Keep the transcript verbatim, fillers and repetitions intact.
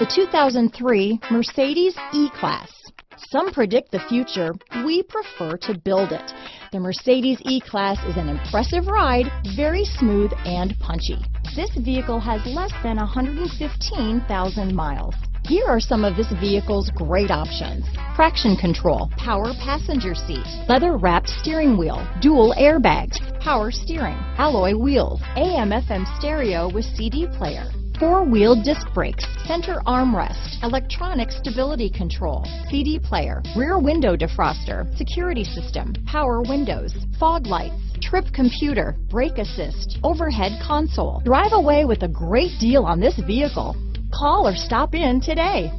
The two thousand three Mercedes E-Class. Some predict the future, we prefer to build it. The Mercedes E-Class is an impressive ride, very smooth and punchy. This vehicle has less than one hundred fifteen thousand miles. Here are some of this vehicle's great options. Traction control, power passenger seat, leather wrapped steering wheel, dual airbags, power steering, alloy wheels, A M F M stereo with C D player, four-wheel disc brakes, center armrest, electronic stability control, C D player, rear window defroster, security system, power windows, fog lights, trip computer, brake assist, overhead console. Drive away with a great deal on this vehicle. Call or stop in today.